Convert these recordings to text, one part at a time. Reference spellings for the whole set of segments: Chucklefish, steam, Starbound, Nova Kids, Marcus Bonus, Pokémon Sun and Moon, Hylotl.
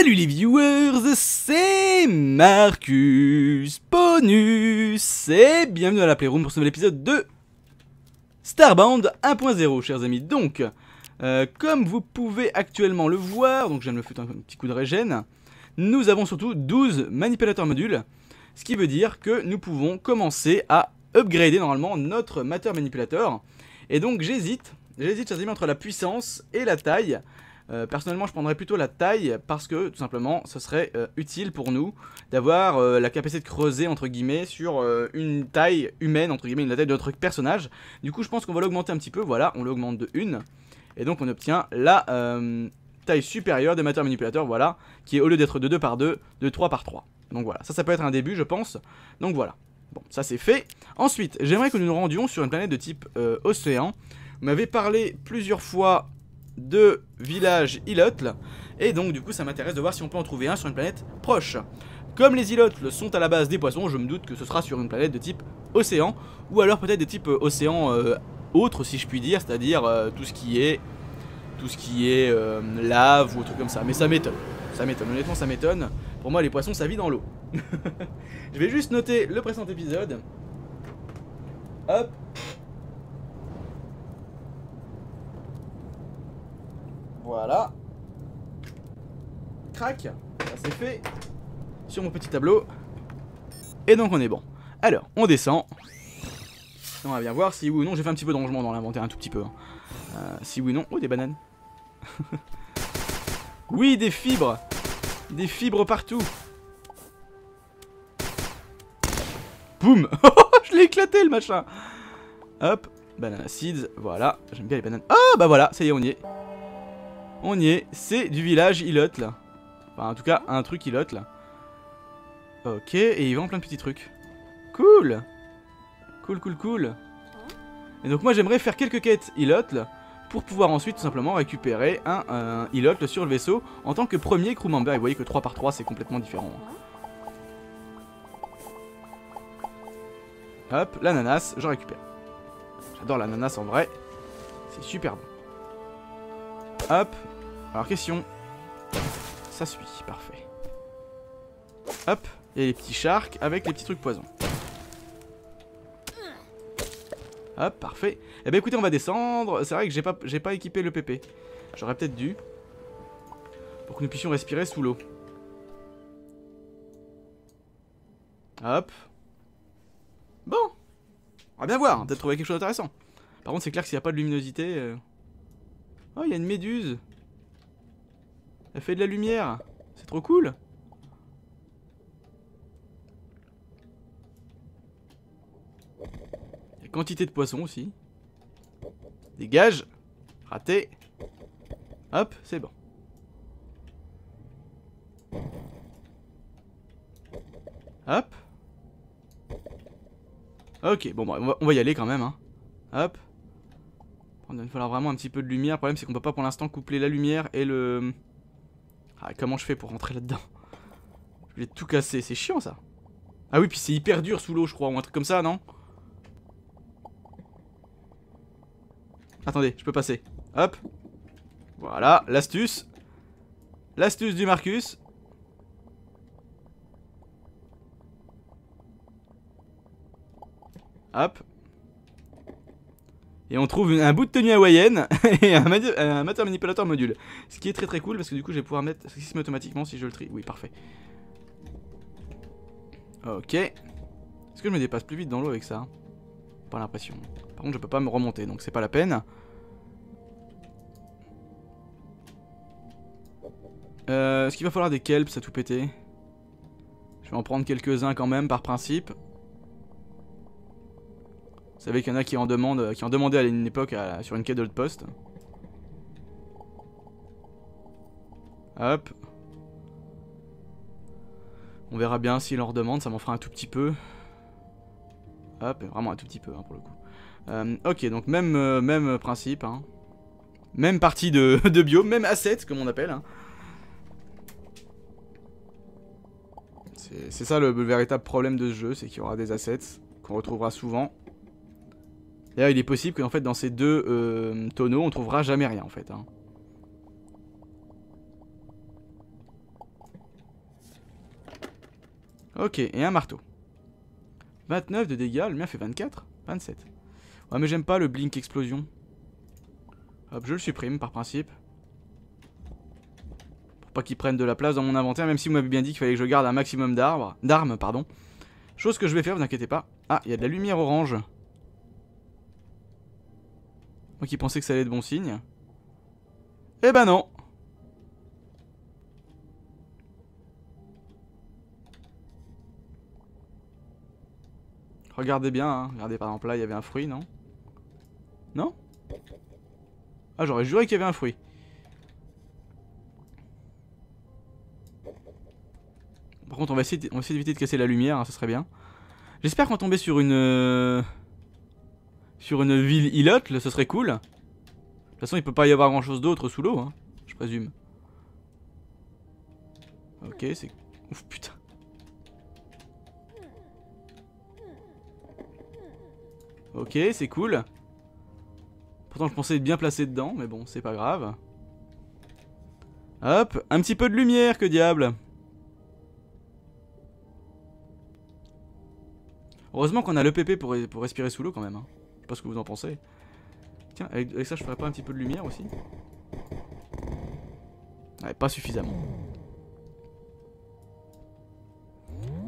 Salut les viewers, c'est Marcus Bonus et bienvenue à la Playroom pour ce nouvel épisode de Starbound 1.0, chers amis. Donc, comme vous pouvez actuellement le voir, donc je viens de me foutre un petit coup de régène, nous avons surtout 12 manipulateurs modules, ce qui veut dire que nous pouvons commencer à upgrader normalement notre matter manipulateur. Et donc j'hésite, chers amis, entre la puissance et la taille. Personnellement, je prendrais plutôt la taille parce que tout simplement ce serait utile pour nous d'avoir la capacité de creuser entre guillemets sur une taille humaine, entre guillemets, la taille de notre personnage. Du coup, je pense qu'on va l'augmenter un petit peu. Voilà, on l'augmente de 1 et donc on obtient la taille supérieure des matières manipulateurs. Voilà, qui est au lieu d'être de 2 par 2, de 3 par 3. Donc voilà, ça peut être un début, je pense. Donc voilà, bon, ça c'est fait. Ensuite, j'aimerais que nous nous rendions sur une planète de type océan. Vous m'avez parlé plusieurs fois de village Hylotl, et donc du coup ça m'intéresse de voir si on peut en trouver un sur une planète proche. Comme les Hylotl sont à la base des poissons, je me doute que ce sera sur une planète de type océan, ou alors peut-être de type océan autre, si je puis dire, c'est-à-dire tout ce qui est lave ou truc comme ça. Mais ça m'étonne, honnêtement ça m'étonne. Pour moi les poissons ça vit dans l'eau. Je vais juste noter le précédent épisode. Hop. Voilà. Crac. Ça c'est fait. Sur mon petit tableau. Et donc on est bon. Alors, on descend. On va bien voir si oui ou non. J'ai fait un petit peu de rangement dans l'inventaire, un tout petit peu. Hein. Si oui ou non. Oh, des bananes. Oui, des fibres. Des fibres partout. Boum. Je l'ai éclaté le machin. Hop. Banana seeds. Voilà. J'aime bien les bananes. Oh, bah voilà. Ça y est, on y est. On y est, c'est du village Hylotl. Enfin, en tout cas, un truc Hylotl. Ok, et il vend plein de petits trucs. Cool. Cool. Et donc moi, j'aimerais faire quelques quêtes Hylotl pour pouvoir ensuite tout simplement récupérer un Hylotl sur le vaisseau en tant que premier crew member. Et vous voyez que 3 par 3, c'est complètement différent. Hop, l'ananas, je récupère. J'adore l'ananas en vrai. C'est super bon. Hop, alors question, ça suit, parfait. Hop, et les petits sharks avec les petits trucs poisons. Hop, parfait. Eh ben écoutez, on va descendre, c'est vrai que j'ai pas équipé le PP. J'aurais peut-être dû, pour que nous puissions respirer sous l'eau. Hop. Bon, on va bien voir, peut-être trouver quelque chose d'intéressant. Par contre c'est clair que s'il n'y a pas de luminosité... Oh, il y a une méduse. Elle fait de la lumière. C'est trop cool. Il y a quantité de poissons aussi. Dégage. Raté. Hop, c'est bon. Hop. Ok, bon, on va y aller quand même, hein. Hop. Il va falloir vraiment un petit peu de lumière. Le problème c'est qu'on peut pas pour l'instant coupler la lumière et le... Ah, comment je fais pour rentrer là-dedans? Je vais tout casser, c'est chiant ça. Ah oui, puis c'est hyper dur sous l'eau je crois, ou un truc comme ça, non? Attendez, je peux passer. Hop. Voilà, l'astuce. L'astuce du Marcus. Hop. Et on trouve un bout de tenue hawaïenne et un matter manipulateur module. Ce qui est très très cool parce que du coup je vais pouvoir mettre... Ça se met automatiquement si je le trie. Oui, parfait. Ok. Est-ce que je me dépasse plus vite dans l'eau avec ça? Pas l'impression. Par contre je peux pas me remonter donc c'est pas la peine. Est-ce qu'il va falloir des kelps à tout péter? Je vais en prendre quelques-uns quand même par principe. Vous savez qu'il y en a qui en demandaient à une époque sur une quête de l'autre poste. Hop. On verra bien s'il en redemande, ça m'en fera un tout petit peu. Hop, vraiment un tout petit peu hein, pour le coup. Ok, donc même principe. Hein. Même partie de bio, même asset comme on appelle. Hein. C'est ça le véritable problème de ce jeu, c'est qu'il y aura des assets qu'on retrouvera souvent. D'ailleurs, il est possible qu'en fait, dans ces deux tonneaux, on trouvera jamais rien en fait. Hein. Ok, et un marteau. 29 de dégâts, le mien fait 24, 27. Ouais, mais j'aime pas le blink explosion. Hop, je le supprime par principe. Pour pas qu'il prenne de la place dans mon inventaire, même si vous m'avez bien dit qu'il fallait que je garde un maximum d'armes, pardon. Chose que je vais faire, vous inquiétez pas. Ah, il y a de la lumière orange. Moi qui pensais que ça allait être bon signe. Eh ben non. Regardez bien, hein. Regardez par exemple là, il y avait un fruit, non? Non? Ah, j'aurais juré qu'il y avait un fruit. Par contre, on va essayer d'éviter de casser la lumière, hein, ça serait bien. J'espère qu'on va tomber sur une ville Hylotl, ce serait cool. De toute façon, il peut pas y avoir grand chose d'autre sous l'eau, hein, je présume. Ok, c'est... Ouf, putain. Ok, c'est cool. Pourtant je pensais être bien placé dedans, mais bon, c'est pas grave. Hop, un petit peu de lumière, que diable. Heureusement qu'on a le PP pour respirer sous l'eau quand même, hein. Je sais pas ce que vous en pensez. Tiens, avec ça je ferais pas un petit peu de lumière aussi? Ouais, pas suffisamment.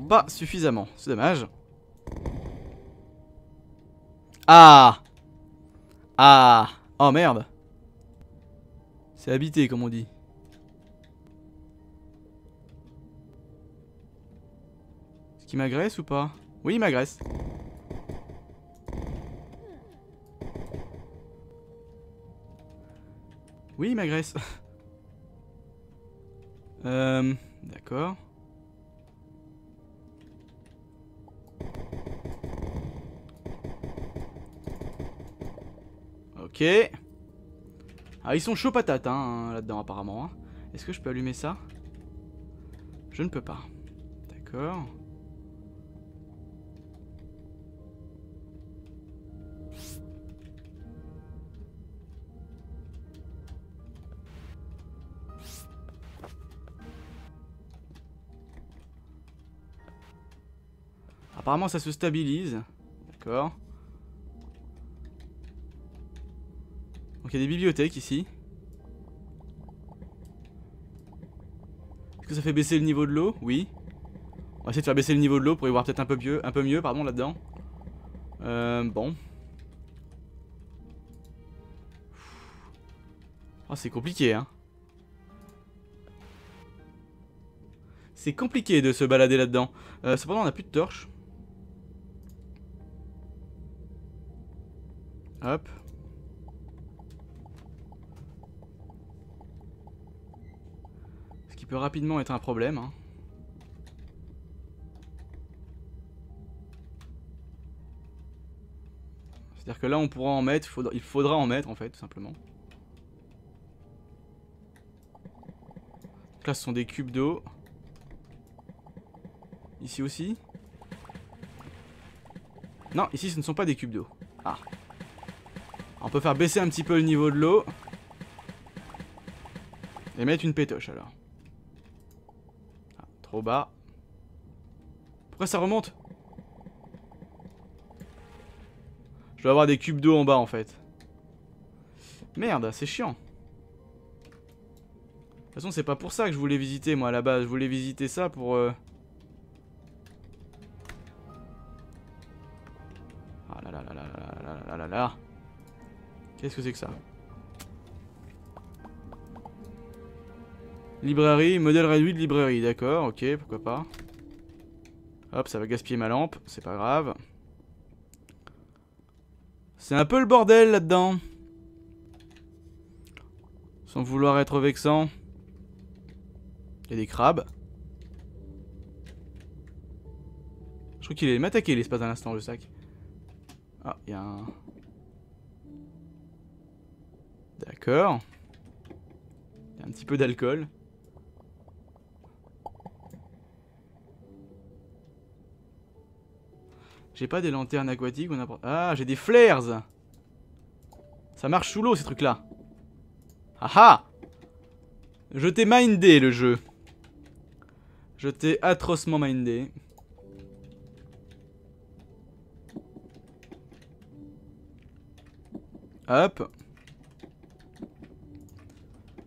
Pas suffisamment, c'est dommage. Ah! Ah! Oh merde! C'est habité comme on dit. Est-ce qu'il m'agresse ou pas? Oui, il m'agresse. Oui, il m'agresse. D'accord. Ok. Ah, ils sont chauds patates, hein, là-dedans, apparemment. Hein. Est-ce que je peux allumer ça? Je ne peux pas. D'accord. Apparemment, ça se stabilise. D'accord. Donc il y a des bibliothèques ici. Est-ce que ça fait baisser le niveau de l'eau? Oui. On va essayer de faire baisser le niveau de l'eau pour y voir peut-être un peu mieux pardon là-dedans. Bon. Oh, c'est compliqué, hein. C'est compliqué de se balader là-dedans. Cependant, on n'a plus de torche. Hop. Peut rapidement être un problème, hein. C'est à dire que là on pourra en mettre, il faudra en mettre en fait, tout simplement. Donc là ce sont des cubes d'eau. Ici aussi. Non, ici ce ne sont pas des cubes d'eau. Ah. On peut faire baisser un petit peu le niveau de l'eau et mettre une pétoche alors. Trop bas. Pourquoi ça remonte? Je dois avoir des cubes d'eau en bas en fait. Merde, c'est chiant. De toute façon, c'est pas pour ça que je voulais visiter moi à la base. Je voulais visiter ça pour... Ah là là là là là là là là là. Qu'est-ce que c'est que ça? Librairie, modèle réduit de librairie, d'accord, ok, pourquoi pas. Hop, ça va gaspiller ma lampe, c'est pas grave. C'est un peu le bordel là-dedans. Sans vouloir être vexant. Il y a des crabes. Je crois qu'il allait m'attaquer l'espace d'un instant, le sac. Ah, il y a un... D'accord. Il y a un petit peu d'alcool. J'ai pas des lanternes aquatiques ou n'importe... Ah, j'ai des flares. Ça marche sous l'eau ces trucs là. Ah ah. Je t'ai mindé le jeu. Je t'ai atrocement mindé. Hop.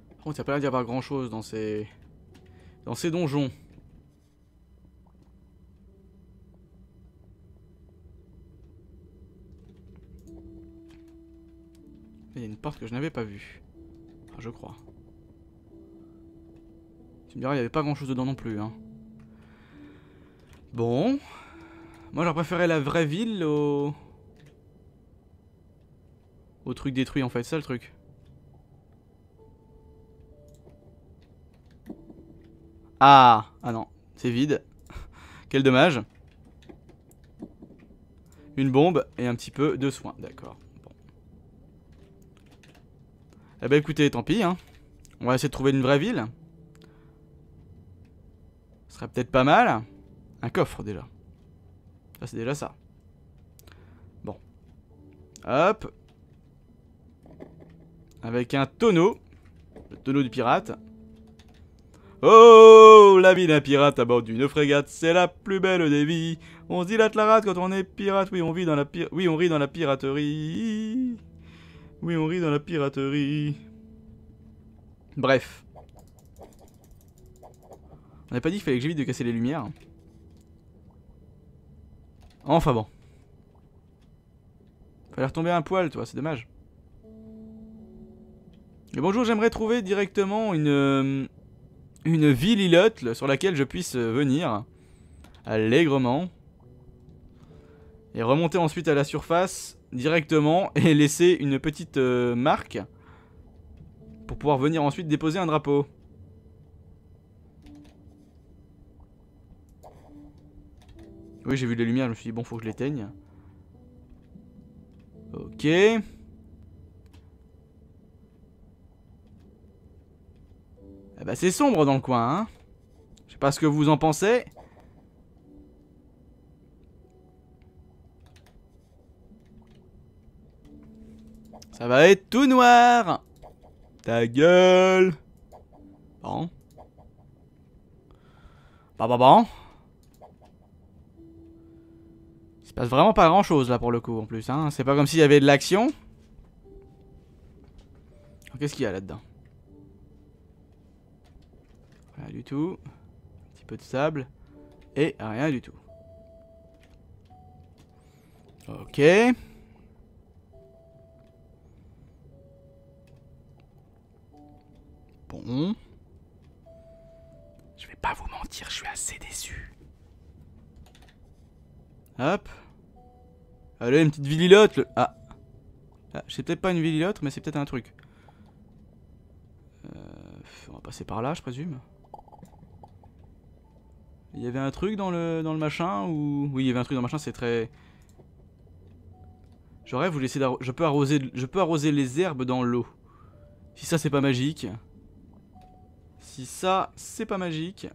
Par contre, il n'y a pas l'air d'y avoir grand chose dans ces donjons. Il y a une porte que je n'avais pas vue. Enfin, je crois. Tu me diras, il n'y avait pas grand chose dedans non plus, hein. Bon. Moi, j'aurais préféré la vraie ville au... au truc détruit, en fait. C'est ça, le truc. Ah. Ah non. C'est vide. Quel dommage. Une bombe et un petit peu de soin. D'accord. Eh bah écoutez, tant pis, hein. On va essayer de trouver une vraie ville. Ce serait peut-être pas mal. Un coffre déjà. Ça c'est déjà ça. Bon. Hop. Avec un tonneau. Le tonneau du pirate. Oh, la vie d'un pirate à bord d'une frégate, c'est la plus belle des vies. On se dilate la rate quand on est pirate. Oui, on vit dans la piraterie. Oui, on rit dans la piraterie. Bref. On n'a pas dit qu'il fallait que j'évite de casser les lumières. Enfin bon. Fallait retomber un poil, toi, c'est dommage. Et bonjour, j'aimerais trouver directement une ville Hylotl sur laquelle je puisse venir allègrement. Et remonter ensuite à la surface... directement et laisser une petite marque pour pouvoir venir ensuite déposer un drapeau. Oui, j'ai vu les lumières, je me suis dit bon, faut que je l'éteigne. Ok. Ah bah c'est sombre dans le coin, hein. Je sais pas ce que vous en pensez. Ça va être tout noir. Ta gueule. Bon. Bon. Il se passe vraiment pas grand chose là pour le coup en plus, hein. C'est pas comme s'il y avait de l'action. Qu'est-ce qu'il y a là-dedans? Rien du tout. Un petit peu de sable. Et rien du tout. Ok. Bon. Je vais pas vous mentir, je suis assez déçu. Hop. Allez, une petite ville Hylotl. Ah. Ah, c'est peut-être pas une ville Hylotl, mais c'est peut-être un truc. On va passer par là, je présume. Il y avait un truc dans le machin ou... oui, il y avait un truc dans le machin, c'est très... je rêve, vous laissez je peux arroser les herbes dans l'eau. Si ça, c'est pas magique... si ça, c'est pas magique.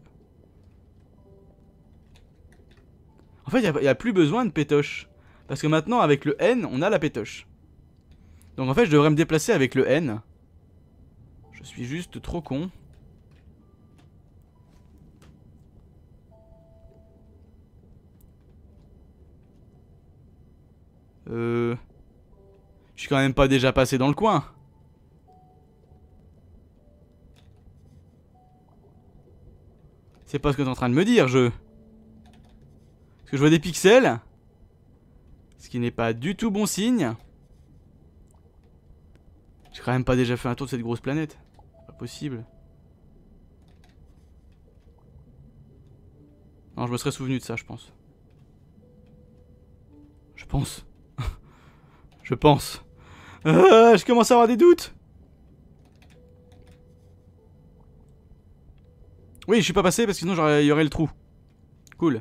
En fait, il n'y a plus besoin de pétoche. Parce que maintenant, avec le N, on a la pétoche. Donc en fait, je devrais me déplacer avec le N. Je suis juste trop con. Je suis quand même pas déjà passé dans le coin. C'est pas ce que t'es en train de me dire, jeu. Parce que je vois des pixels. Ce qui n'est pas du tout bon signe. J'ai quand même pas déjà fait un tour de cette grosse planète. Pas possible. Non, je me serais souvenu de ça, je pense. Je pense. Je pense. Je commence à avoir des doutes. Oui, je suis pas passé parce que sinon il y aurait le trou. Cool.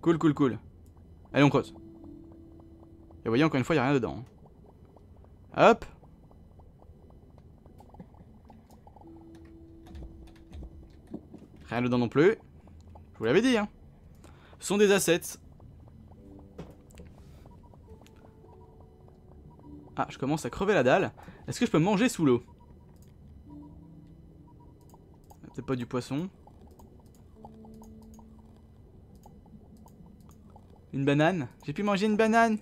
Cool, cool, cool. Allez, on creuse. Et voyez, encore une fois, il n'y a rien dedans. Hop. Rien dedans non plus. Je vous l'avais dit, hein. Ce sont des assets. Ah, je commence à crever la dalle. Est-ce que je peux manger sous l'eau ? C'est pas du poisson. Une banane. J'ai pu manger une banane.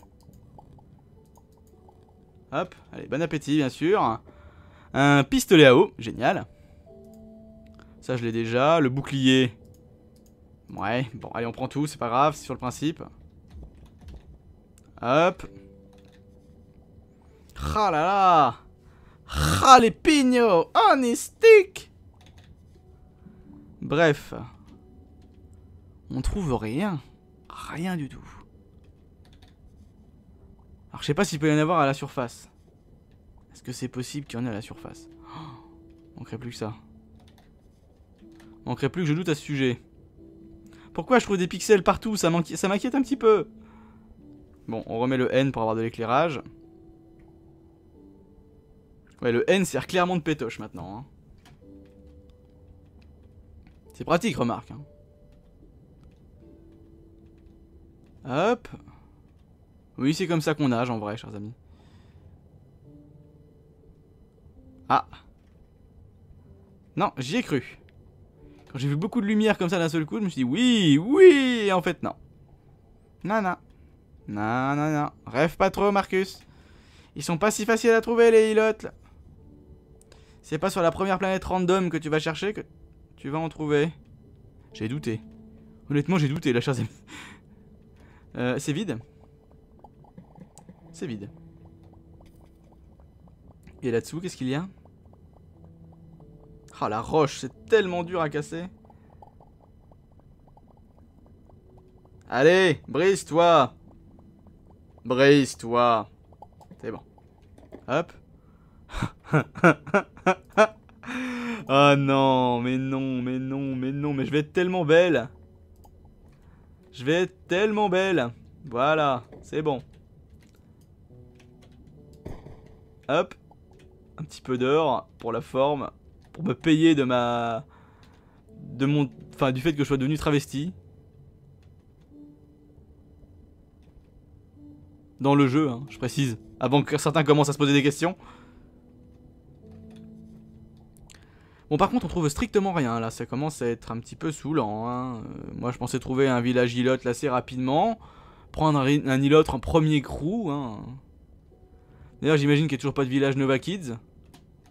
Hop, allez, bon appétit bien sûr. Un pistolet à eau, génial. Ça je l'ai déjà, le bouclier. Ouais, bon allez on prend tout, c'est pas grave, c'est sur le principe. Hop. Ah là là. Ah les pignos, on est stick. Bref. On trouve rien. Rien du tout. Alors je sais pas s'il peut y en avoir à la surface. Est-ce que c'est possible qu'il y en ait à la surface? On crée plus que ça. On crée plus que je doute à ce sujet. Pourquoi je trouve des pixels partout? Ça m'inquiète un petit peu. Bon, on remet le N pour avoir de l'éclairage. Ouais, le N sert clairement de pétoche maintenant. Hein. C'est pratique, remarque. Hein. Hop. Oui, c'est comme ça qu'on nage en vrai, chers amis. Ah. Non, j'y ai cru. Quand j'ai vu beaucoup de lumière comme ça d'un seul coup, je me suis dit oui, oui, et en fait non. Nana. Nanana. Rêve pas trop, Marcus. Ils sont pas si faciles à trouver, les Hylotl. C'est pas sur la première planète random que tu vas chercher que tu vas en trouver. J'ai douté. Honnêtement, j'ai douté, là, chers amis. C'est vide. C'est vide. Et là-dessous, qu'est-ce qu'il y a? Ah, la roche, c'est tellement dur à casser. Allez, brise-toi. Brise-toi. C'est bon. Hop. Oh non, mais non, mais non, mais non, mais je vais être tellement belle. Je vais être tellement belle. Voilà, c'est bon. Hop. Un petit peu d'or pour la forme. Pour me payer de ma... de mon... enfin, du fait que je sois devenu travesti. Dans le jeu, hein, je précise. Avant que certains commencent à se poser des questions. Bon, par contre, on trouve strictement rien, là. Ça commence à être un petit peu saoulant, hein. Moi, je pensais trouver un village Hylotl assez rapidement. Prendre un Hylotl en premier crew, hein. D'ailleurs, j'imagine qu'il n'y a toujours pas de village Nova Kids.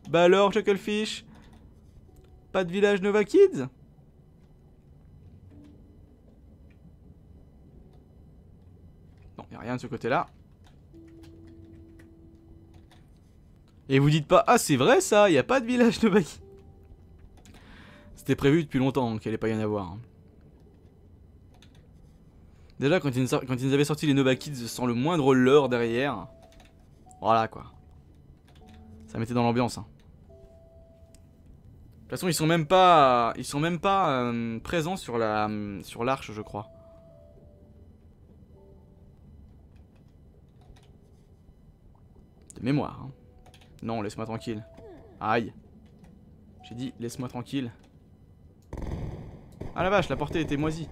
Bah alors, Chucklefish, pas de village Nova Kids? Non, il n'y a rien de ce côté-là. Et vous dites pas, ah c'est vrai ça, il n'y a pas de village Nova Kids. C'était prévu depuis longtemps qu'il n'allait pas y en avoir. Hein. Déjà, quand ils avaient sorti les Nova Kids sans le moindre leurre derrière... Voilà quoi. Ça mettait dans l'ambiance. Hein. De toute façon, ils sont même pas présents sur la sur l'arche, je crois. De mémoire. Hein. Non, laisse-moi tranquille. Aïe. J'ai dit laisse-moi tranquille. Ah la vache, la portée était moisie.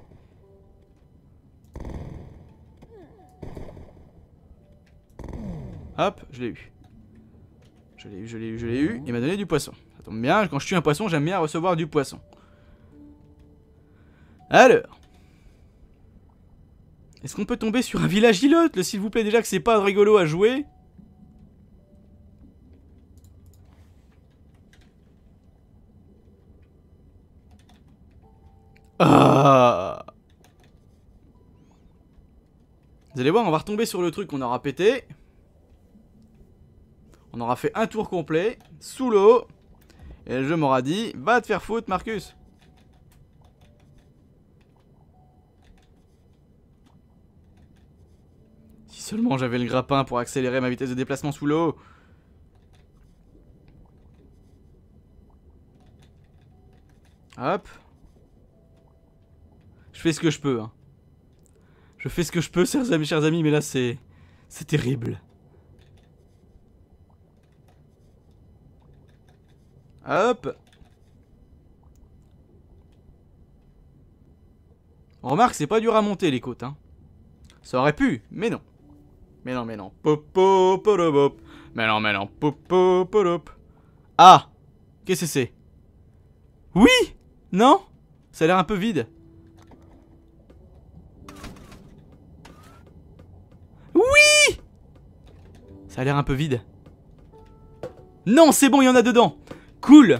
Hop, je l'ai eu. Je l'ai eu, je l'ai eu, je l'ai eu. Il m'a donné du poisson. Ça tombe bien, quand je tue un poisson, j'aime bien recevoir du poisson. Alors. Est-ce qu'on peut tomber sur un village Hylotl, s'il vous plaît, déjà que c'est pas rigolo à jouer? Ah. Vous allez voir, on va retomber sur le truc qu'on aura pété. On aura fait un tour complet, sous l'eau, et le jeu m'aura dit, va te faire foutre Marcus. Si seulement j'avais le grappin pour accélérer ma vitesse de déplacement sous l'eau. Hop. Je fais ce que je peux. Hein. Je fais ce que je peux, chers amis, mais là c'est terrible. Hop. On remarque, c'est pas dur à monter les côtes, hein. Ça aurait pu, mais non. Mais non, mais non. Popo, porobop. Mais non, mais non. Popo, porop. Ah. Qu'est-ce que c'est? Oui. Non. Ça a l'air un peu vide. Oui. Ça a l'air un peu vide. Non, c'est bon, il y en a dedans. Cool.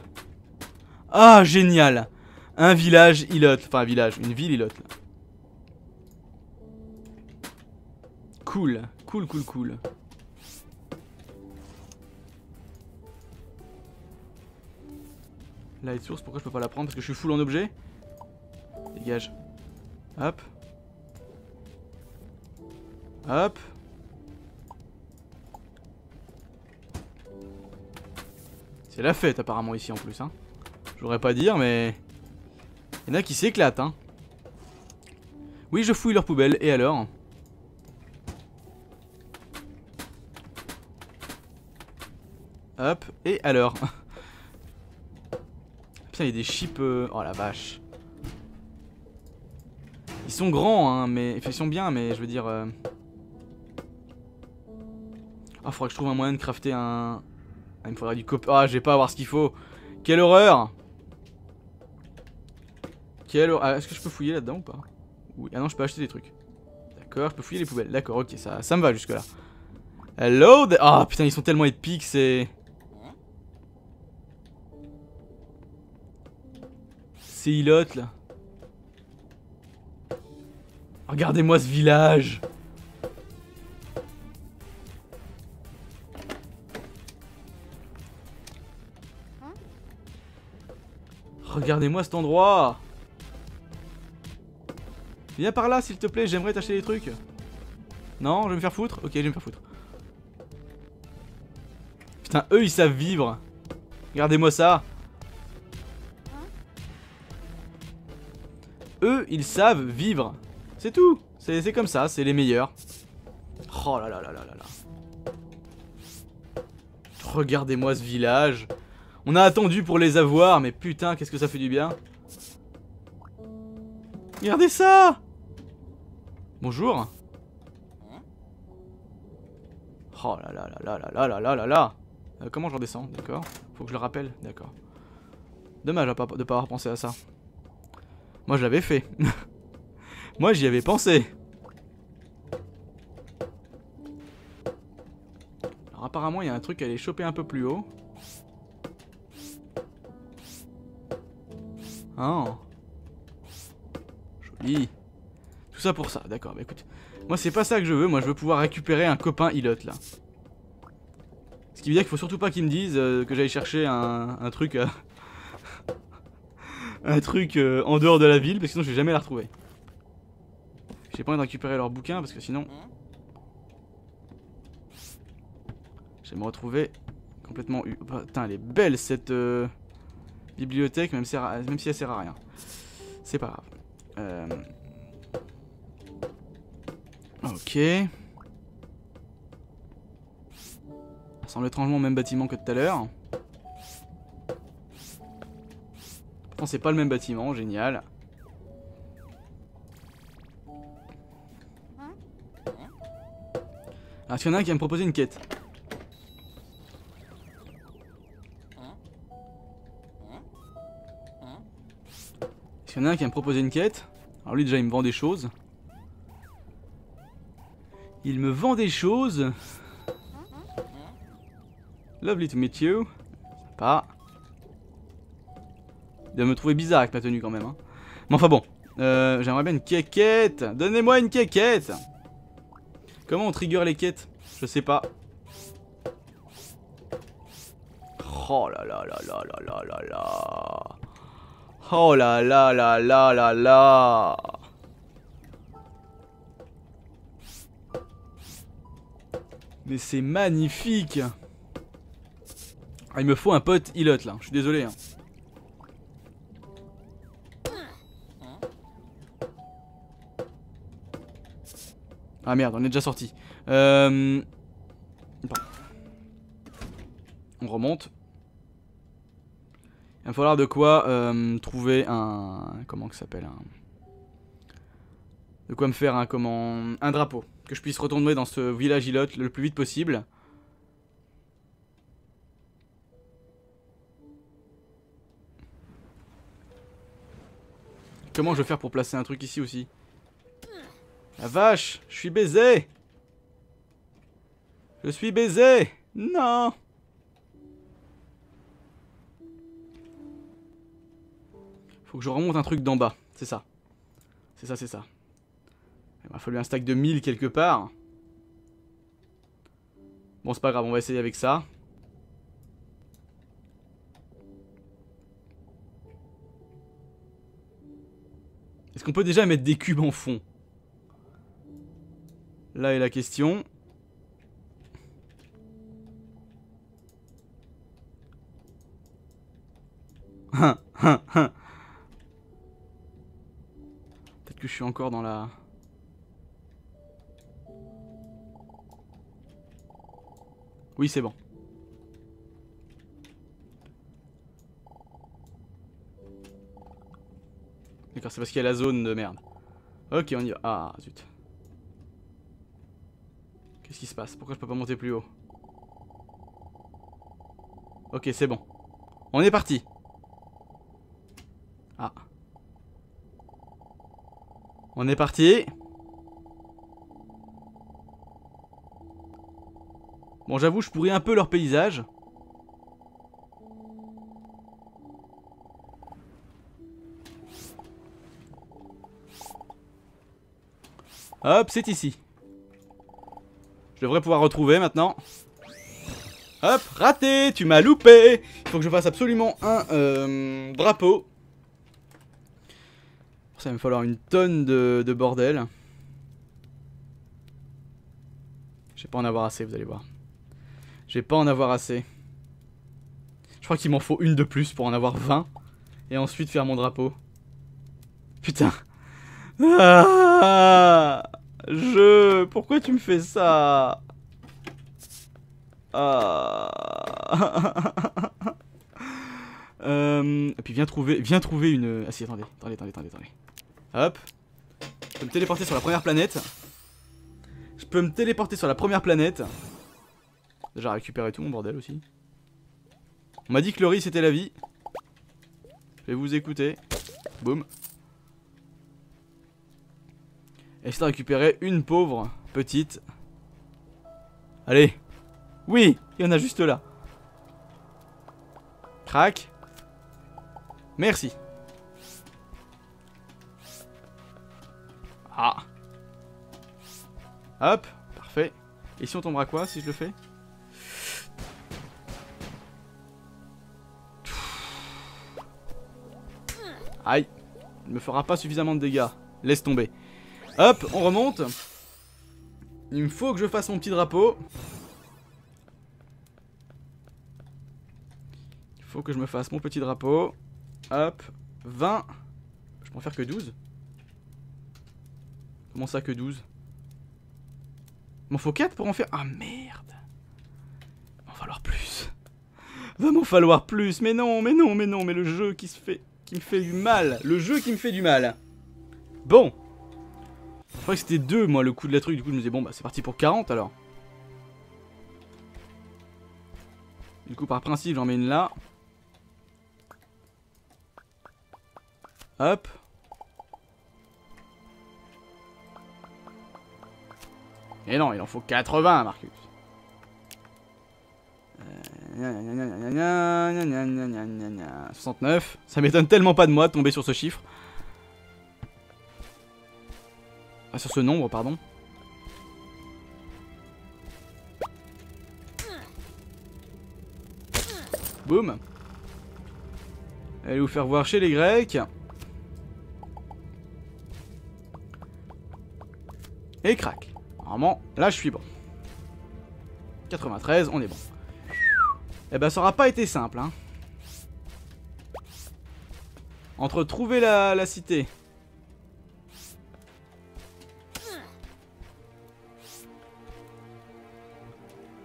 Ah, génial. Un village Hylotl. Enfin, un village, une ville Hylotl. Cool, cool, cool, cool. Light source, pourquoi je peux pas la prendre? Parce que je suis full en objet. Dégage. Hop. Hop. C'est la fête apparemment ici en plus hein. J'aurais pas à dire mais... Il y en a qui s'éclatent hein. Oui je fouille leurs poubelles et alors? Hop et alors? Putain il y a des chips... Oh la vache. Ils sont grands hein mais... Ils sont bien mais je veux dire... Ah faudrait que je trouve un moyen de crafter un... Ah, il me faudrait du copain. Ah, je vais pas avoir ce qu'il faut. Quelle horreur! Quelle horreur. Ah, est-ce que je peux fouiller là-dedans ou pas? Oui. Ah non, je peux acheter des trucs. D'accord, je peux fouiller les poubelles. D'accord, ok, ça me va jusque-là. Hello! Ah oh, putain, ils sont tellement épiques, c'est. C'est Hylotl là. Regardez-moi ce village! Regardez-moi cet endroit. Viens par là s'il te plaît, j'aimerais t'acheter des trucs. Non, je vais me faire foutre. Ok, je vais me faire foutre. Putain, eux ils savent vivre. Regardez-moi ça. Eux ils savent vivre. C'est tout. C'est comme ça, c'est les meilleurs. Oh là là là là là là. Regardez-moi ce village. On a attendu pour les avoir, mais putain, qu'est-ce que ça fait du bien. Regardez ça. Bonjour. Oh là là là là là là là là là. Comment je redescends? D'accord. Faut que je le rappelle? D'accord. Dommage de pas avoir pensé à ça. Moi, je l'avais fait. Moi, j'y avais pensé. Alors, apparemment, il y a un truc à aller choper un peu plus haut. Oh. Joli. Tout ça pour ça, d'accord, bah écoute. Moi c'est pas ça que je veux, moi je veux pouvoir récupérer un copain Hylotl là. Ce qui veut dire qu'il faut surtout pas qu'ils me disent que j'aille chercher un truc un truc en dehors de la ville, parce que sinon je vais jamais la retrouver. J'ai pas envie de récupérer leur bouquin parce que sinon je vais me retrouver complètement eu. Oh, putain elle est belle cette bibliothèque, même si elle sert à rien. C'est pas grave. Ok. Ça ressemble étrangement au même bâtiment que tout à l'heure. Pourtant c'est pas le même bâtiment, génial. Alors est-ce qu'il y en a un qui va me proposer une quête? Il y en a un qui va me proposer une quête. Alors lui déjà il me vend des choses. Il me vend des choses. Lovely to meet you. Sympa. Il doit me trouver bizarre avec ma tenue quand même hein. Mais enfin bon j'aimerais bien une quête. Donnez-moi une quête. Comment on trigger les quêtes? Je sais pas. Oh là là là là là là là là. Oh là là là là là là. Mais c'est magnifique. Ah, il me faut un pote Hylotl là, je suis désolé hein. Ah merde, on est déjà sorti. On remonte. Il va falloir de quoi trouver un... Comment que ça s'appelle un... De quoi me faire un... Comment... Un drapeau. Que je puisse retourner dans ce village Hylotl le plus vite possible. Comment je vais faire pour placer un truc ici aussi? La vache, je suis baisé. Je suis baisé. Non. Faut que je remonte un truc d'en bas. C'est ça. C'est ça, c'est ça. Il m'a fallu un stack de 1000 quelque part. Bon, c'est pas grave, on va essayer avec ça. Est-ce qu'on peut déjà mettre des cubes en fond? Là est la question. Peut-être que je suis encore dans la... Oui, c'est bon. D'accord, c'est parce qu'il y a la zone de merde. Ok, on y va. Ah, zut. Qu'est-ce qui se passe? Pourquoi je peux pas monter plus haut? Ok, c'est bon. On est parti. Ah. On est parti. Bon, j'avoue, je pourris un peu leur paysage. Hop, c'est ici. Je devrais pouvoir retrouver maintenant. Hop, raté, tu m'as loupé. Il faut que je fasse absolument un drapeau. Ça va me falloir une tonne de bordel. Je vais pas en avoir assez, vous allez voir. Je vais pas en avoir assez. Je crois qu'il m'en faut une de plus pour en avoir 20. Et ensuite faire mon drapeau. Putain. Ah, jeu, pourquoi tu me fais ça? Ah. Et puis viens trouver une... Ah si, attendez. Hop. Je peux me téléporter sur la première planète. Déjà récupéré tout mon bordel aussi. On m'a dit que le riz c'était la vie. Je vais vous écouter. Boum. Et je t'ai récupéré une pauvre petite. Allez. Oui, il y en a juste là. Crac. Merci. Ah. Hop, parfait. Et si on tombera quoi si je le fais? Aïe, il ne me fera pas suffisamment de dégâts. Laisse tomber. Hop, on remonte. Il me faut que je fasse mon petit drapeau. Il faut que je me fasse mon petit drapeau. Hop, 20. Je peux en faire que 12? Comment ça que 12? Il m'en faut 4 pour en faire... Ah merde. Il va m'en falloir plus. Mais non, mais le jeu qui se fait... Qui me fait du mal. Bon. Je croyais que c'était 2 moi le coup de la truc. Du coup je me disais bon bah c'est parti pour 40 alors. Du coup par principe j'en mets une là. Hop. Et non il en faut 80 Marcus. Gna gna gna gna gna gna. 69, ça m'étonne tellement pas de moi de tomber sur ce chiffre. Ah, sur ce nombre, pardon. Boum. Allez vous faire voir chez les Grecs. Et crac. Normalement, là je suis bon. 93, on est bon. Eh ben ça aura pas été simple hein. Entre trouver la cité.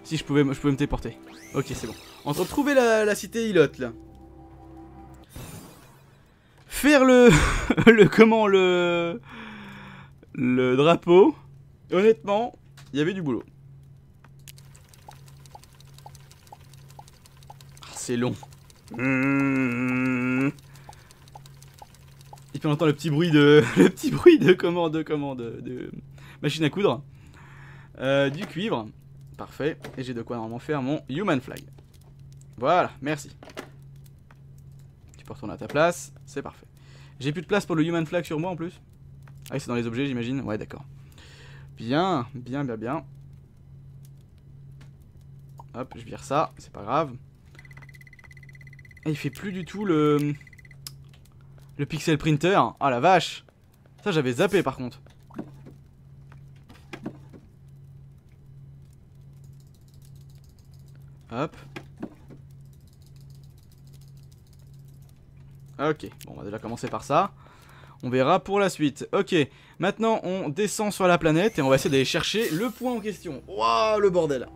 Si je pouvais me téléporter. Ok c'est bon. Entre trouver la cité Hylotl. Faire le drapeau. Honnêtement, il y avait du boulot. C'est long. Et puis on entend le petit bruit de machine à coudre, du cuivre, parfait. Et j'ai de quoi normalement faire mon human flag. Voilà, merci. Tu peux retourner à ta place, c'est parfait. J'ai plus de place pour le Human Flag sur moi en plus. Ah c'est dans les objets j'imagine. Ouais d'accord. Bien, bien, bien, bien. Hop, je vire ça, c'est pas grave. Et il fait plus du tout le... le pixel printer. Ah la vache. Ça j'avais zappé par contre. Hop. Ok, bon on va déjà commencer par ça. On verra pour la suite. Ok, maintenant on descend sur la planète et on va essayer d'aller chercher le point en question. Waouh, le bordel.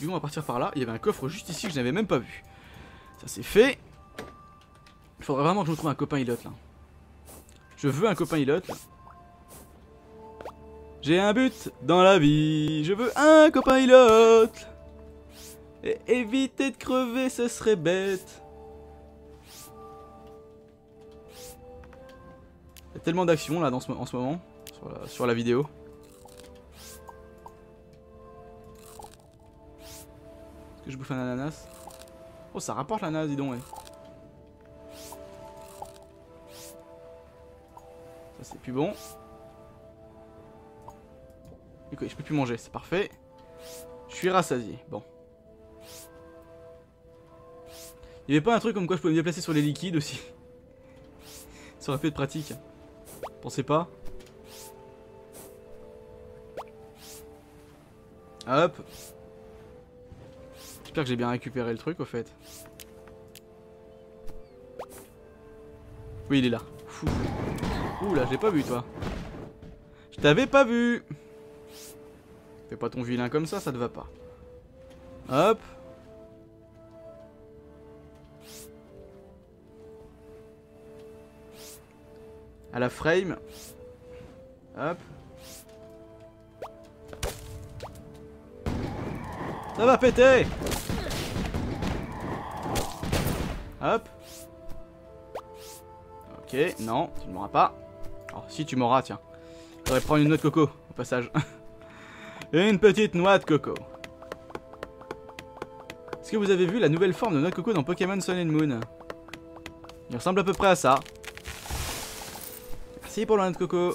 Du coup on va partir par là. Il y avait un coffre juste ici que je n'avais même pas vu. Ça c'est fait. Il faudrait vraiment que je me trouve un copain Hylotl là. Je veux un copain Hylotl. J'ai un but dans la vie, je veux un copain Hylotl. Et éviter de crever, ce serait bête. Il y a tellement d'action là en ce moment, sur la vidéo. Est-ce que je bouffe un ananas? Oh, ça rapporte l'ananas, dis donc, ouais. Ça, c'est plus bon. Okay, je peux plus manger, c'est parfait. Je suis rassasié, bon. Il n'y avait pas un truc comme quoi je pouvais me déplacer sur les liquides aussi? Ça aurait pu être pratique. Pensez pas. Hop. J'espère que j'ai bien récupéré le truc au fait. Oui il est là. Fou. Ouh là je l'ai pas vu toi. Je t'avais pas vu. Fais pas ton vilain comme ça, ça te va pas. Hop. À la frame. Hop. Ça va péter. Hop. Ok, non, tu ne m'auras pas. Alors si tu m'auras, tiens. Je devrais prendre une noix de coco, au passage. Et une petite noix de coco. Est-ce que vous avez vu la nouvelle forme de noix de coco dans Pokémon Sun and Moon? Il ressemble à peu près à ça. Merci pour le noix de coco.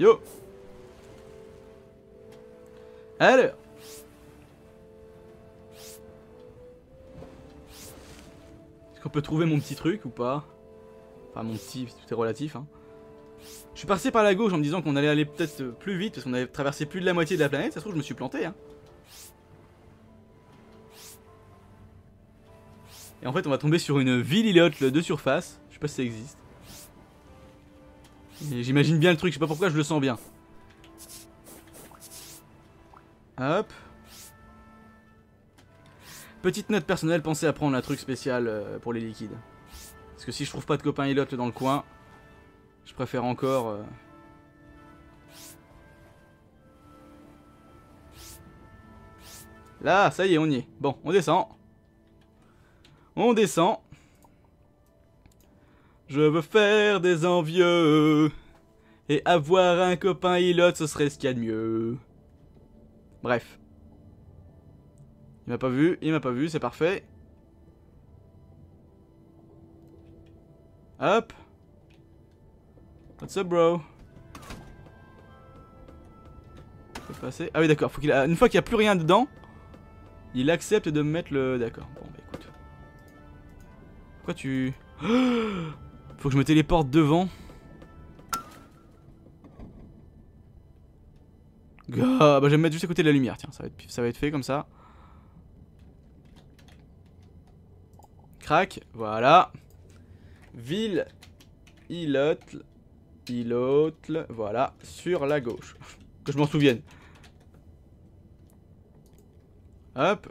Yo. Alors. Est-ce qu'on peut trouver mon petit truc ou pas? Enfin mon petit, tout est relatif hein. Je suis passé par la gauche en me disant qu'on allait aller peut-être plus vite parce qu'on avait traversé plus de la moitié de la planète. Ça se trouve je me suis planté hein. Et en fait on va tomber sur une ville Hylotl de surface. Je sais pas si ça existe. J'imagine bien le truc, je sais pas pourquoi je le sens bien. Hop. Petite note personnelle, pensez à prendre un truc spécial pour les liquides. Parce que si je trouve pas de copain Hylotl dans le coin, je préfère encore... Là, ça y est, on y est. Bon, on descend. On descend. Je veux faire des envieux. Et avoir un copain Hylotl, ce serait ce qu'il y a de mieux. Bref. Il m'a pas vu, c'est parfait. Hop. What's up bro? C'est passé. Ah oui d'accord, faut qu'il a... une fois qu'il n'y a plus rien dedans, il accepte de me mettre le... D'accord, bon bah écoute. Pourquoi tu... Faut que je me téléporte devant. Bah je vais me mettre juste à côté de la lumière, tiens, ça va être fait comme ça. Crac, voilà. Ville, Hylotl, Hylotl, voilà, sur la gauche. Que je m'en souvienne. Hop.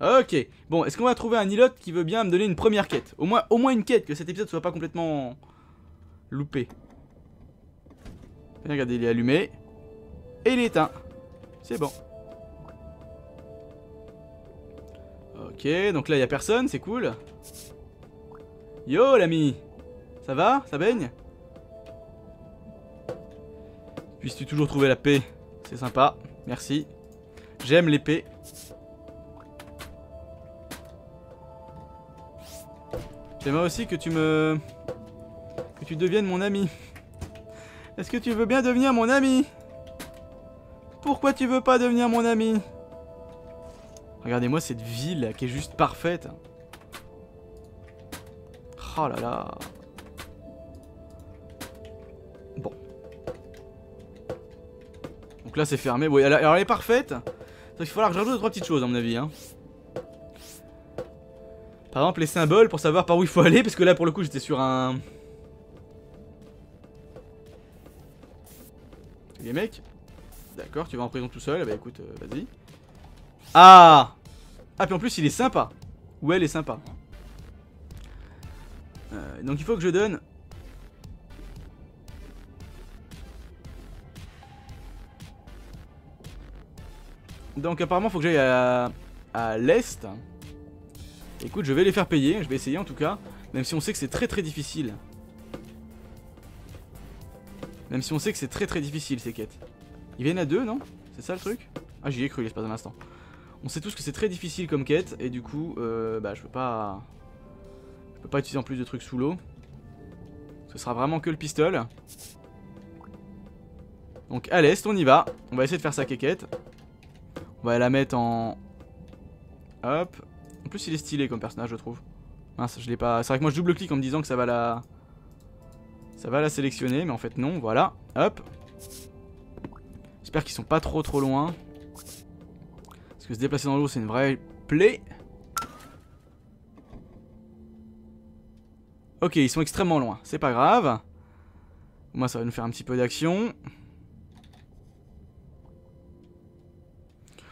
Ok, bon, est-ce qu'on va trouver un Hylotl qui veut bien me donner une première quête? Au moins une quête, que cet épisode soit pas complètement loupé. Regardez, il est allumé. Et il est éteint. C'est bon. Ok, donc là il n'y a personne, c'est cool. Yo l'ami. Ça va? Ça baigne? Puisses-tu toujours trouver la paix? C'est sympa, merci. J'aime l'épée. J'aimerais aussi que tu me... que tu deviennes mon ami. Est-ce que tu veux bien devenir mon ami? Pourquoi tu veux pas devenir mon ami? Regardez-moi cette ville qui est juste parfaite. Oh là là. Bon. Donc là c'est fermé. Bon, alors elle est parfaite. Donc il va falloir que je rajoute 2-3 petites choses à mon avis. Hein. Par exemple les symboles pour savoir par où il faut aller. Parce que là pour le coup j'étais sur un... Les mecs. D'accord, tu vas en prison tout seul. Bah écoute, vas-y. Ah. Ah puis en plus il est sympa. Ou elle est sympa. Donc il faut que je donne... Donc apparemment il faut que j'aille à l'est. Écoute, je vais les faire payer. Je vais essayer en tout cas. Même si on sait que c'est très difficile. Même si on sait que c'est très difficile ces quêtes. Ils viennent à deux, non? C'est ça le truc? Ah, j'y ai cru l'espace d'un instant. On sait tous que c'est très difficile comme quête. Et du coup, bah je peux pas... Je peux pas utiliser en plus de trucs sous l'eau. Ce sera vraiment que le pistolet. Donc à l'est, on y va. On va essayer de faire sa quéquette. On va la mettre en... Hop. En plus, il est stylé comme personnage, je trouve. Mince, je l'ai pas... C'est vrai que moi, je double-clique en me disant que ça va la... Ça va la sélectionner, mais en fait non, voilà. Hop. J'espère qu'ils sont pas trop loin. Parce que se déplacer dans l'eau, c'est une vraie plaie. Ok, ils sont extrêmement loin, c'est pas grave. Moi, ça va nous faire un petit peu d'action.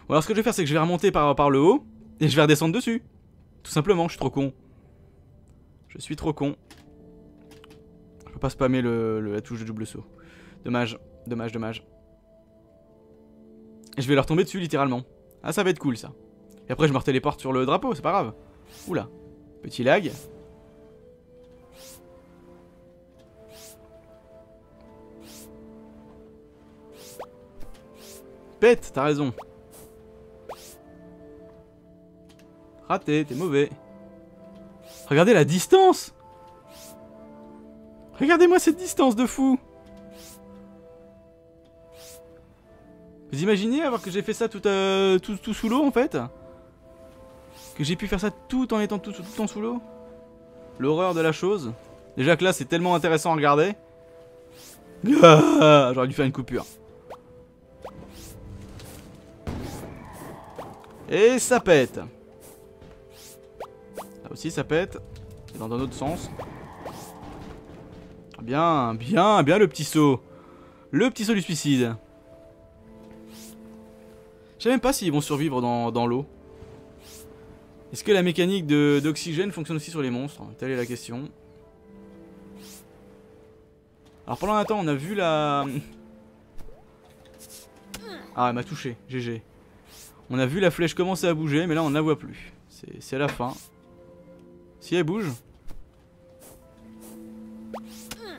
Bon, alors ce que je vais faire, c'est que je vais remonter par le haut. Et je vais redescendre dessus. Tout simplement, je suis trop con. Je suis trop con. Je peux pas spammer la touche de double saut. Dommage, dommage, dommage. Et je vais leur tomber dessus littéralement. Ah, ça va être cool ça. Et après je me retéléporte sur le drapeau, c'est pas grave. Oula, petit lag. Pète, t'as raison. Raté, t'es mauvais. Regardez la distance! Regardez-moi cette distance de fou! Vous imaginez alors que j'ai fait ça tout sous l'eau en fait? Que j'ai pu faire ça tout en étant tout le temps sous l'eau? L'horreur de la chose. Déjà que là c'est tellement intéressant à regarder. Ah, j'aurais dû faire une coupure. Et ça pète. Là aussi ça pète. Et dans un autre sens. Bien, bien, bien le petit saut. Le petit saut du suicide. Je sais même pas s'ils vont survivre dans l'eau. Est-ce que la mécanique d'oxygène fonctionne aussi sur les monstres? Telle est la question. Alors pendant un temps on a vu la... Ah elle m'a touché, GG. On a vu la flèche commencer à bouger mais là on ne la voit plus. C'est la fin. Si elle bouge...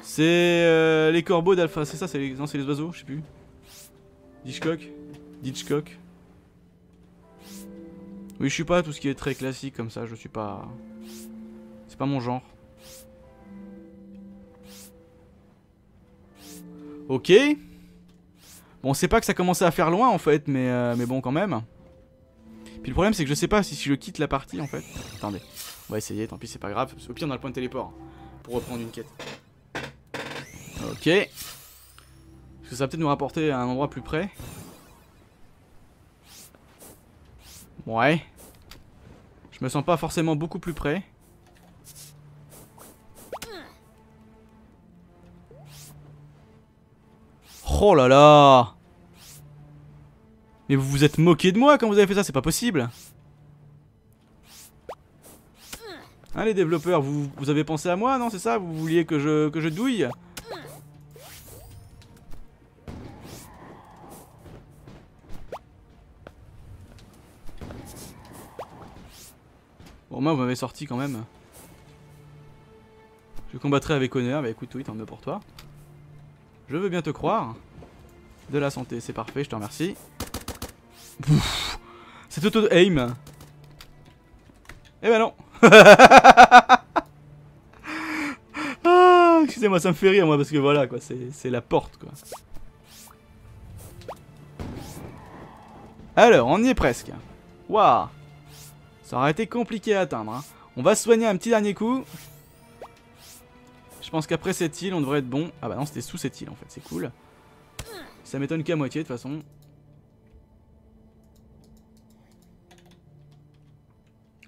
C'est les corbeaux d'Alpha, c'est ça, non c'est les oiseaux, je sais plus. Ditchcock. Oui je suis pas tout ce qui est très classique comme ça, je suis pas... C'est pas mon genre. Ok. Bon on sait pas que ça commençait à faire loin en fait, mais bon quand même. Puis le problème c'est que je sais pas si je quitte la partie en fait. Attendez, on va essayer, tant pis c'est pas grave, parce qu'au pire on a le point de téléport pour reprendre une quête. Ok. Parce que ça va peut-être nous rapporter à un endroit plus près. Ouais. Je me sens pas forcément beaucoup plus près. Oh là là. Mais vous vous êtes moqué de moi quand vous avez fait ça, c'est pas possible. Hein les développeurs, vous avez pensé à moi, non c'est ça? Vous vouliez que je douille? Bon, moi, vous m'avez sorti quand même. Je combattrai avec honneur. Bah écoute, oui, tant mieux pour toi. Je veux bien te croire. De la santé, c'est parfait, je te remercie. Pouf, c'est auto-aim. Eh ben non. sais, moi ça me fait rire, moi, parce que voilà, quoi, c'est la porte, quoi. Alors, on y est presque. Waouh! Ça aurait été compliqué à atteindre, hein. On va se soigner un petit dernier coup. Je pense qu'après cette île, on devrait être bon. Ah bah non, c'était sous cette île, en fait, c'est cool. Ça m'étonne qu'à moitié, de toute façon.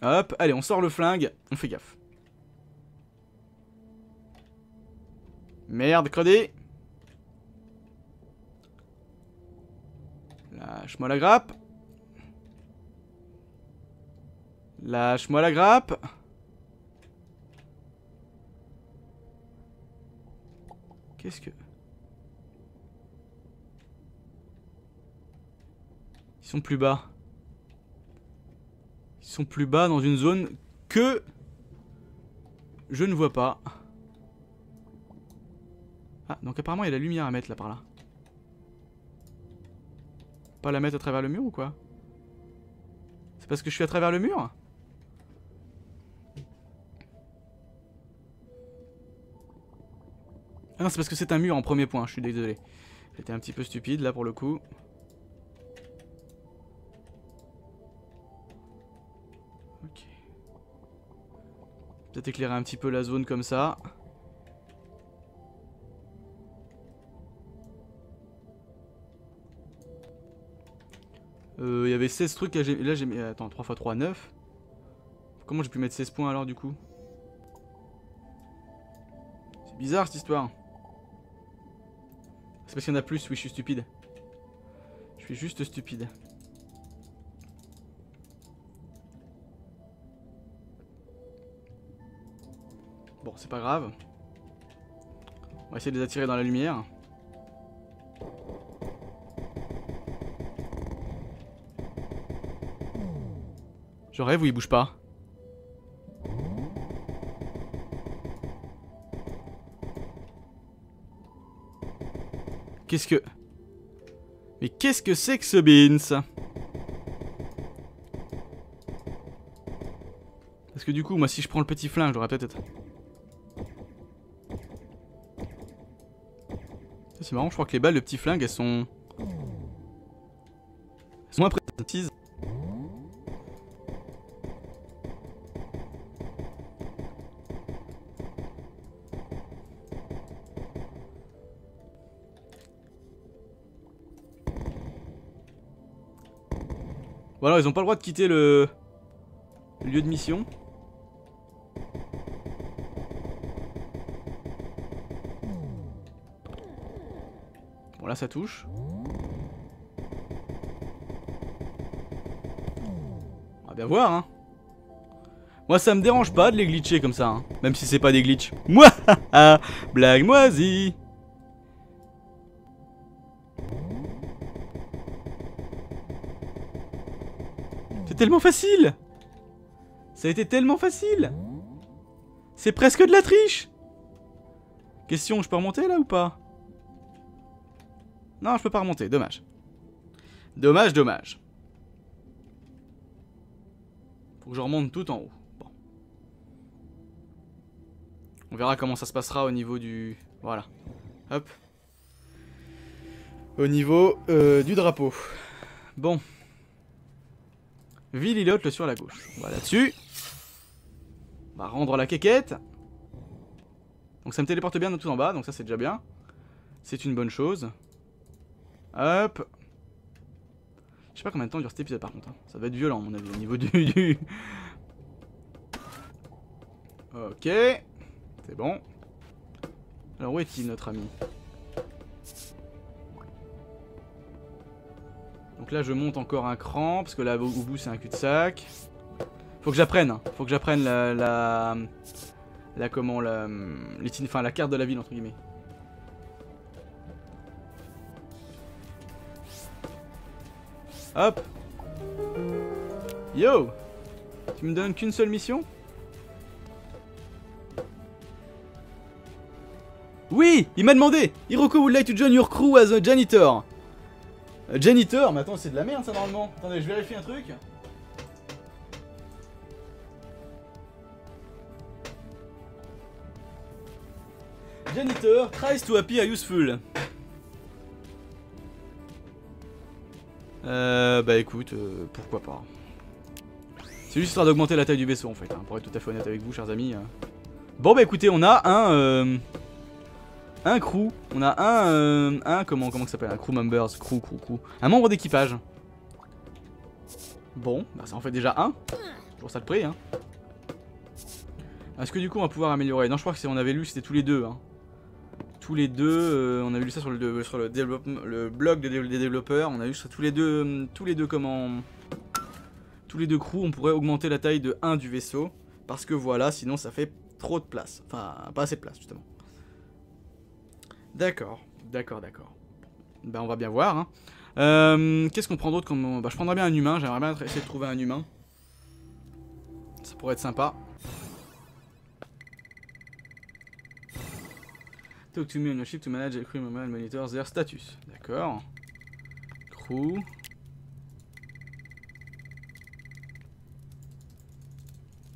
Hop, allez, on sort le flingue, on fait gaffe. Merde, credé. Lâche-moi la grappe. Lâche-moi la grappe. Qu'est-ce que... Ils sont plus bas. Ils sont plus bas dans une zone que je ne vois pas. Ah, donc apparemment il y a la lumière à mettre là par là. Pas la mettre à travers le mur ou quoi? C'est parce que je suis à travers le mur? Ah non, c'est parce que c'est un mur en premier point, je suis désolé. J'étais un petit peu stupide là pour le coup. Peut-être éclairer un petit peu la zone comme ça. Il y avait 16 trucs, là j'ai mis... Attends, 3 x 3, 9. Comment j'ai pu mettre 16 points alors du coup? C'est bizarre cette histoire. C'est parce qu'il y en a plus, oui je suis stupide. Je suis juste stupide. Bon, c'est pas grave. On va essayer de les attirer dans la lumière. Je rêve ou ils bougent pas? Qu'est-ce que... Mais qu'est-ce que c'est que ce Beans? Parce que du coup, moi si je prends le petit flingue, j'aurais peut-être... C'est marrant, je crois que les balles de petit flingue elles sont moins précises. Voilà, ils ont pas le droit de quitter le lieu de mission. Là ça touche. On va bien voir hein. Moi ça me dérange pas de les glitcher comme ça hein. Même si c'est pas des glitches. Moi blague moisie. C'est tellement facile. Ça a été tellement facile. C'est presque de la triche. Question, je peux remonter là ou pas? Non, je peux pas remonter, dommage. Dommage, dommage. Faut que je remonte tout en haut. Bon. On verra comment ça se passera au niveau du... Voilà. Hop. Au niveau du drapeau. Bon. Ville Hylotl sur la gauche. On va là-dessus. On va rendre la quéquette. Donc ça me téléporte bien tout en bas, donc ça c'est déjà bien. C'est une bonne chose. Hop. Je sais pas combien de temps dure cet épisode par contre. Ça va être violent à mon avis au niveau du... Ok. C'est bon. Alors où est-il notre ami? Donc là je monte encore un cran parce que là au bout c'est un cul-de-sac. Faut que j'apprenne. Hein. Faut que j'apprenne la carte de la ville entre guillemets. Hop. Yo. Tu me donnes qu'une seule mission? Oui. Il m'a demandé Hiroko would like to join your crew as a janitor. Janitor? Mais attends, c'est de la merde ça normalement. Attendez, je vérifie un truc. Janitor tries to appear useful. Bah écoute, pourquoi pas. C'est juste histoire d'augmenter la taille du vaisseau en fait, hein, pour être tout à fait honnête avec vous, chers amis. Bon bah écoutez, on a un crew, on a comment ça s'appelle, un crew members, crew, un membre d'équipage. Bon, bah ça en fait déjà un, pour ça de prix, hein. Est-ce que du coup on va pouvoir améliorer? Non, je crois que on avait lu, c'était tous les deux, hein. Tous les deux, on a vu ça sur le blog des développeurs, on a vu ça tous les deux crews, on pourrait augmenter la taille de 1 du vaisseau, parce que voilà, sinon ça fait trop de place, enfin pas assez de place justement. D'accord, d'accord, d'accord. Bah on va bien voir, hein. Qu'est-ce qu'on prend d'autre comme... Bah je prendrais bien un humain, j'aimerais bien essayer de trouver un humain. Ça pourrait être sympa. Talk to me on your ship to manage the crew members and monitors their status. D'accord. Crew.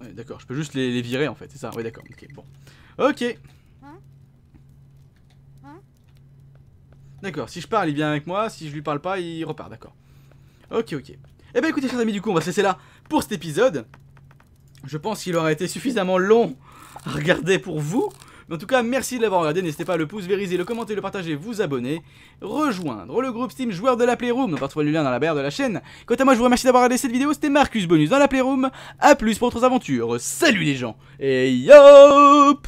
Ouais, d'accord, je peux juste les virer en fait, c'est ça? Ouais, d'accord, ok, bon. Ok. D'accord, si je parle, il vient avec moi, si je lui parle pas, il repart, d'accord. Ok, ok. Eh ben écoutez, chers amis, du coup, on va se laisser là pour cet épisode. Je pense qu'il aura été suffisamment long à regarder pour vous. En tout cas, merci de l'avoir regardé, n'hésitez pas à le pouce, vériser, le commenter, le partager, vous abonner, rejoindre le groupe Steam Joueurs de la Playroom, on va retrouver le lien dans la barre de la chaîne. Quant à moi, je vous remercie d'avoir regardé cette vidéo, c'était Marcus Bonus dans la Playroom, à plus pour d'autres aventures, salut les gens, et yop!